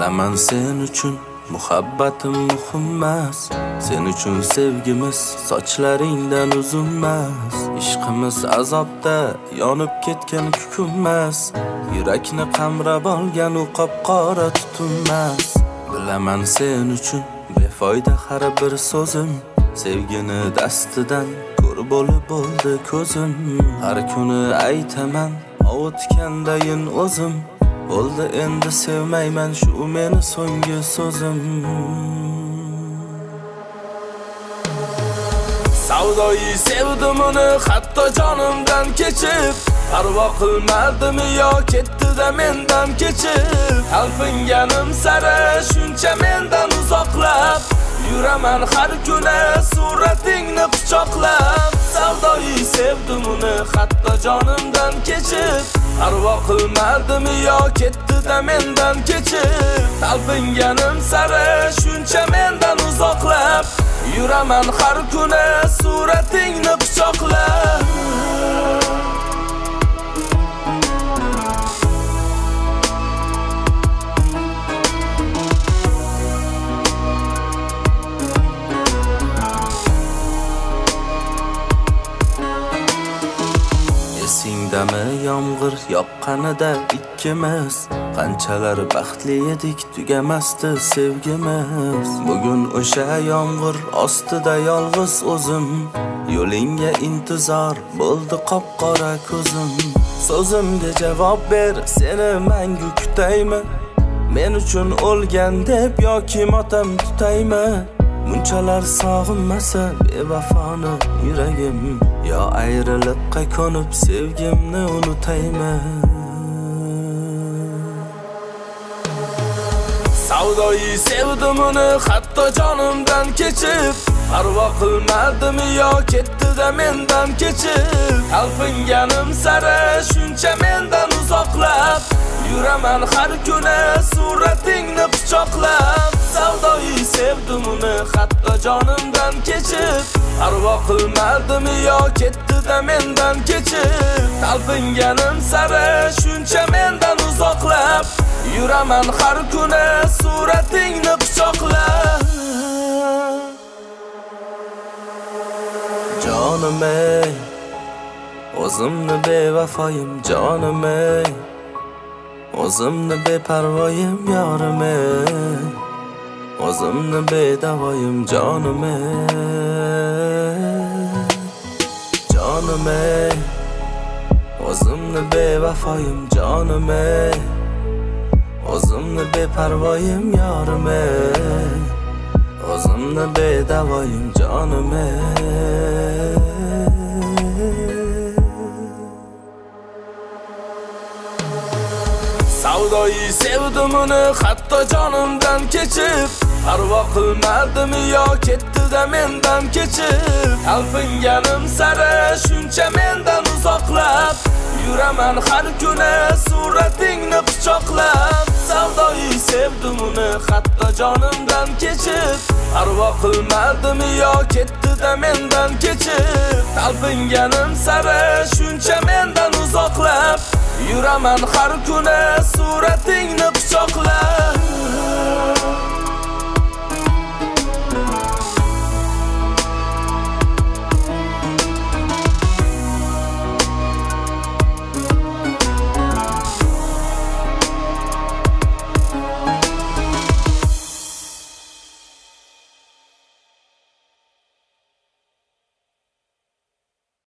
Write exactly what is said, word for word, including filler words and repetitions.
Bilaman sen uchun muhabbatim muhimmas, sen uchun sevgimiz sochlaringdan uzunmas. Ishqimiz azobda yonib ketgan kukunmas, yurakni qamrab olgan u qop-qora tutunmas. Bilaman sen uchun befoyda har bir so'zim, sevgini dastidan ko'r bo'lib oldi ko'zim. Har kuni aytaman ovutgandayin o'zim, bo'ldi endi sevmayman shu meni so'nggi so'zim. Savdoyi sevdim uni hatto jonimdan kechib, parvo qilmadim yo ketdi-da mendan kechib. Talpinganim sari shuncha mendan uzoqlab, yuraman har kuni suratingni quchoqlab. Savdoyi sevdim uni hatto jonimdan kechib, parvo qilmadim yo ketdi-da mendan kechib. Talpinganim sari shuncha mendan uzoqlab, yuraman har kuni suratingni quchoqlab. Esingdami yomg'ir yoqqanida ikkimiz, qanchalar baxtli edik tugamasdi sevgimiz. Bugun o'sha yomg'ir ostida yolg'iz o'zim, yo'lingga intizor bo'ldi qop-qora ko'zim. So'zimga javob ber, seni mangu kutaymi? Men uchun o'lgan deb yoki motam tutaymi? Munchalar sog'inmasa bevafoni yuragim, yo ayriliqqa ko'nib sevgimni unutaymi? Savdoyi sevdim uni hatto jonimdan kechib, parvo qilmadim yo ketdi-da mendan kechib. Talpinganim sari shuncha mendan uzoqlab, yuraman har kuni suratingni quchoqlab. Savdoyi sevdim uni hatto jonimdan kechib, parvo qilmadim yo ketdi-da mendan kechib. Talpinganim sari shuncha mendan uzoqlab, yuraman har kuni suratingni quchoqlab. Canım ey, o'zimni bevafoyim canım ey, o'zimni beparvoyim yorim ey, o'zimni bedavoyim canım ey. Canım ey, o'zimni bevafoyim canım ey, o'zimni beparvoyim yorim ey, o'zimni bedavoyim jonim ey. Savdoyi sevdim uni hatto jonimdan kechib, parvo qilmadim yo ketdi-da mendan kechib. Talpinganim sari shuncha mendan uzoqlab, yuraman har kuni suratingni quchoqlab. Savdoyi sevdim uni hatto jonimdan kechib, parvo qilmadim yo ketdi-da mendan kechib. Talpinganim sari shuncha mendan uzoqlab, yuraman har kuni suratingni quchoqlab.